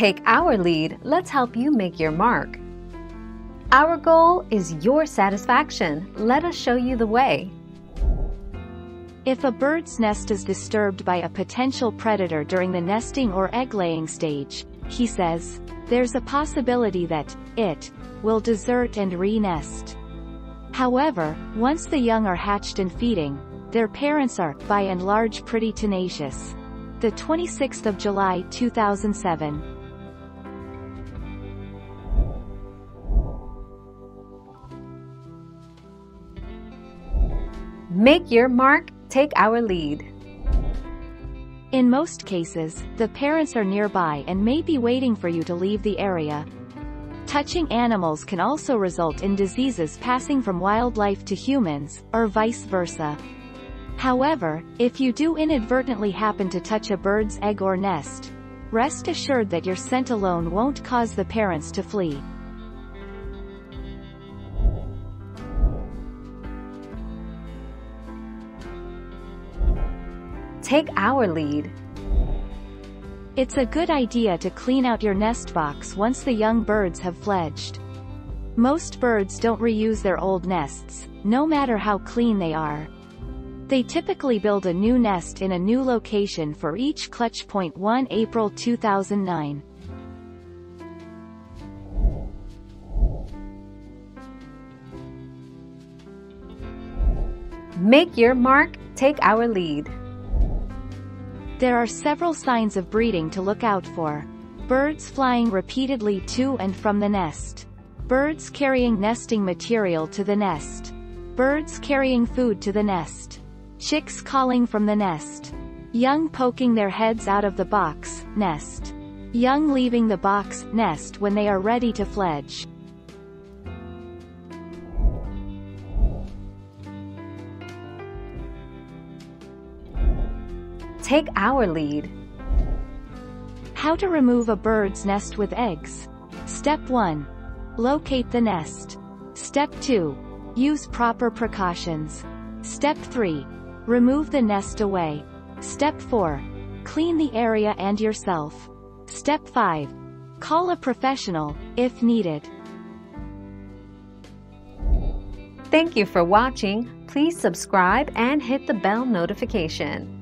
Take our lead, let's help you make your mark. Our goal is your satisfaction. Let us show you the way. If a bird's nest is disturbed by a potential predator during the nesting or egg-laying stage, he says, there's a possibility that it will desert and re-nest. However, once the young are hatched and feeding, their parents are, by and large, pretty tenacious. The 26th of July, 2007. Make your mark, take our lead. In most cases, the parents are nearby and may be waiting for you to leave the area. Touching animals can also result in diseases passing from wildlife to humans, or vice versa. However, if you do inadvertently happen to touch a bird's egg or nest, rest assured that your scent alone won't cause the parents to flee. Take our lead. It's a good idea to clean out your nest box once the young birds have fledged. Most birds don't reuse their old nests, no matter how clean they are. They typically build a new nest in a new location for each clutch. 1 April 2009. Make your mark, take our lead. There are several signs of breeding to look out for. Birds flying repeatedly to and from the nest. Birds carrying nesting material to the nest. Birds carrying food to the nest. Chicks calling from the nest. Young poking their heads out of the box, nest. Young leaving the box, nest when they are ready to fledge. Take our lead. How to remove a bird's nest with eggs. Step 1. Locate the nest. Step 2. Use proper precautions. Step 3. Remove the nest away. Step 4. Clean the area and yourself. Step 5. Call a professional, if needed. Thank you for watching. Please subscribe and hit the bell notification.